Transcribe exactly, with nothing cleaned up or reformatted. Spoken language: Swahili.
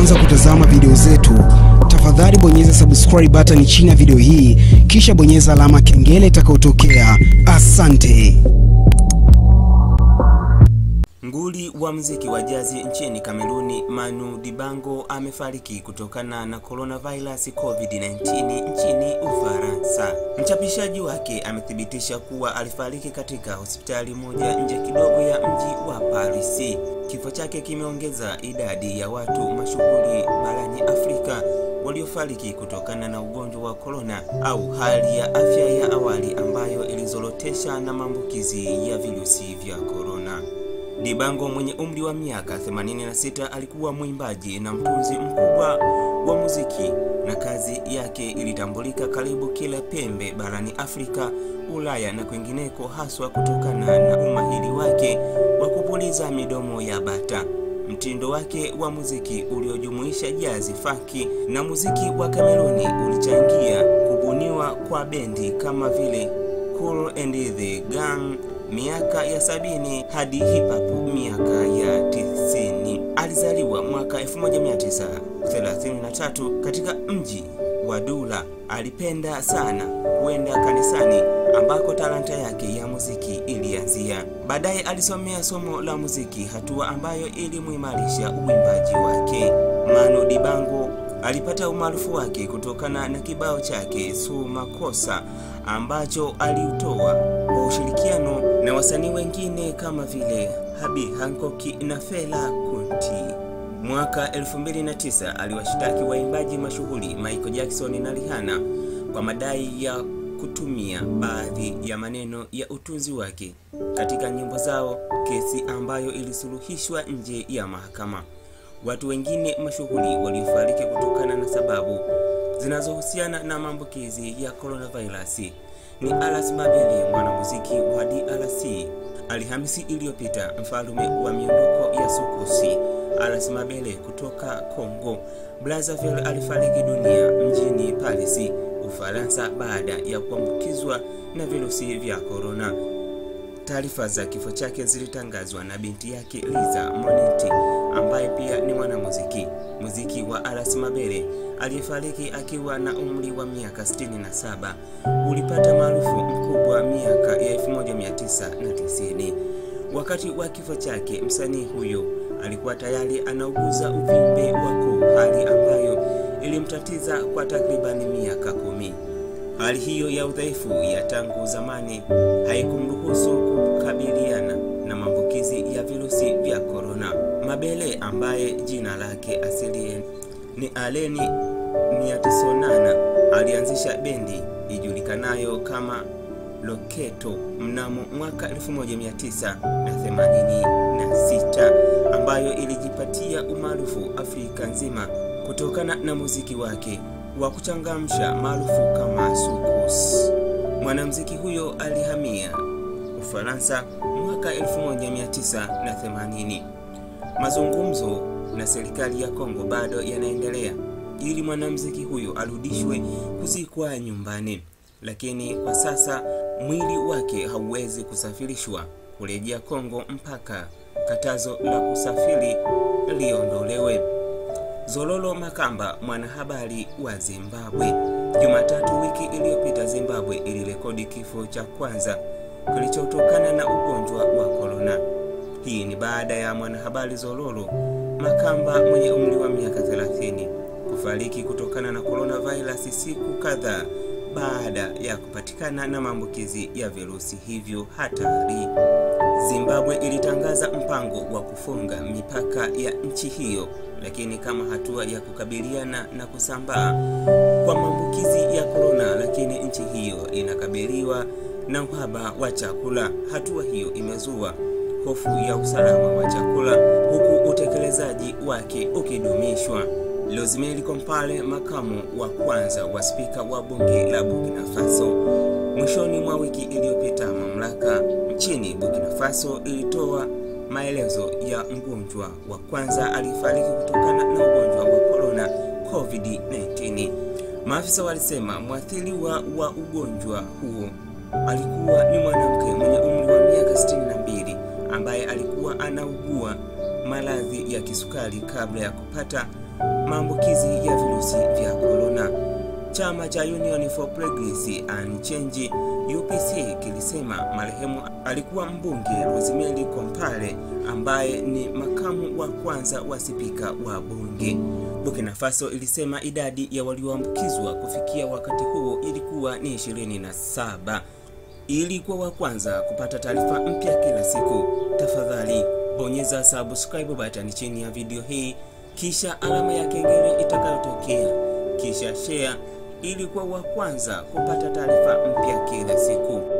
kwanza kutazama video zetu, tafadhali bonyeza subscribe button chini ya video hii, kisha bonyeza alama kengele itakayotokea. Asante. Nguli wa muziki wa jazi nchini Kameruni Manu Dibango amefariki kutokana na coronavirus covid nineteen nchini Ufaransa. Mchapishaji wake amethibitisha kuwa alifariki katika hospitali moja nje kidogo ya mji wa Paris. Kifo chake kimeongeza idadi ya watu mashuhuri barani Afrika waliofariki kutokana na ugonjwa wa corona au hali ya afya ya awali ambayo ilizorotesha na maambukizi ya virusi vya corona. Dibango mwenye umri wa miaka themanini na sita alikuwa mwimbaji na mtunzi mkubwa wa muziki, na kazi yake ilitambulika karibu kila pembe barani Afrika, Ulaya na kwingineko, haswa kutokana na umahiri wake wa kupuliza midomo ya bata. Mtindo wake wa muziki uliojumuisha jazi, faki na muziki wa Kameruni ulichangia kubuniwa kwa bendi kama vile Cool and the Gang miaka ya sabini hadi hip-hop miaka ya tisini. Alizaliwa mwaka elfu moja mia tisa thelathini na tatu katika mji wa Dula. Alipenda sana kuenda kanisani ambako talanta yake ya muziki ilianzia. Baadaye alisomea somo la muziki, hatua ambayo ilimuimarisha uimbaji wake. Manu Dibango alipata umaarufu wake kutokana na kibao chake Su Makosa ambacho aliutoa kwa ushirikiano na wasanii wengine kama vile Habi Hankoki na Fela Kuti. Mwaka elfu mbili na tisa aliwashitaki waimbaji mashuhuri Michael Jackson na Rihanna kwa madai ya kutumia baadhi ya maneno ya utunzi wake katika nyimbo zao, kesi ambayo ilisuluhishwa nje ya mahakama. Watu wengine mashuhuri walifariki kutokana na sababu zinazohusiana na maambukizi ya coronavirus. Ni Alas Babeli, mwanamuziki wa D R C. Alhamisi iliyopita, mfalme wa miondoko ya sukusi Alas Babeli kutoka Kongo Brazaville alifariki dunia mjini Paris, Ufaransa, baada ya kuambukizwa na virusi vya corona. Taarifa za kifo chake zilitangazwa na binti yake Liza Moniti, ambaye pia ni mwanamuziki. Muziki wa Alas Mabere aliyefariki akiwa na umri wa miaka sitini na saba ulipata maarufu mkubwa miaka ya elfu moja mia tisa na tisini. Wakati wa kifo chake, msanii huyo alikuwa tayari anauguza uvimbe wa koo, hali ambayo ilimtatiza kwa takriban miaka kumi. Hali hiyo ya udhaifu ya tangu zamani haikumruhusu kukabiliana na maambukizi ya virusi vya corona. Mabele, ambaye jina lake asili ni Aleni Miatisonana, alianzisha bendi ijulikanayo kama Loketo mnamo mwaka elfu moja mia tisa themanini na sita, ambayo ilijipatia umaarufu Afrika nzima kutokana na muziki wake wa kuchangamsha maarufu kama sukus. Mwanamuziki huyo alihamia Ufaransa mwaka elfu moja mia tisa themanini. Mazungumzo na serikali ya Kongo bado yanaendelea ili mwanamuziki huyo arudishwe kuzikwa nyumbani, lakini kwa sasa mwili wake hauwezi kusafirishwa kurejea Kongo mpaka katazo la kusafiri liondolewe. Zololo Makamba, mwanahabari wa Zimbabwe. Jumatatu wiki iliyopita, Zimbabwe ilirekodi kifo cha kwanza kilichotokana na ugonjwa wa corona. Hii ni baada ya mwanahabari Zololo Makamba mwenye umri wa miaka thelathini kufariki kutokana na coronavirus siku kadhaa baada ya kupatikana na maambukizi ya virusi hivyo hatari. Zimbabwe ilitangaza mpango wa kufunga mipaka ya nchi hiyo, lakini kama hatua ya kukabiliana na kusambaa kwa maambukizi ya corona, lakini nchi hiyo inakabiliwa na uhaba wa chakula. Hatua hiyo imezua hofu ya usalama wa chakula huku utekelezaji wake ukidumishwa. Rosemary Compaoré, makamu wa kwanza wa spika wa bunge la Burkina Faso. Mwishoni mwa wiki iliyopita, mamlaka nchini Burkina Faso ilitoa maelezo ya mgonjwa wa kwanza alifariki kutokana na ugonjwa wa corona covid nineteen. Maafisa walisema mwathiriwa wa ugonjwa huo alikuwa ni mwanamke mwenye umri wa miaka sitini na mbili ambaye alikuwa anaugua maradhi ya kisukari kabla ya kupata maambukizi ya virusi vya corona. Chama cha Union for Progress and Change U P C kilisema marehemu alikuwa mbunge Rosemary Compaoré ambaye ni makamu wa kwanza wa spika wa bunge. Burkina Faso ilisema idadi ya walioambukizwa kufikia wakati huo ilikuwa ni ishirini na saba. Ilikuwa wa kwanza kupata taarifa mpya kila siku. Tafadhali bonyeza subscribe button chini ya video hii, kisha alama ya kengele itakayotokea, kisha share ili kuwa wa kwanza kupata taarifa mpya kila siku.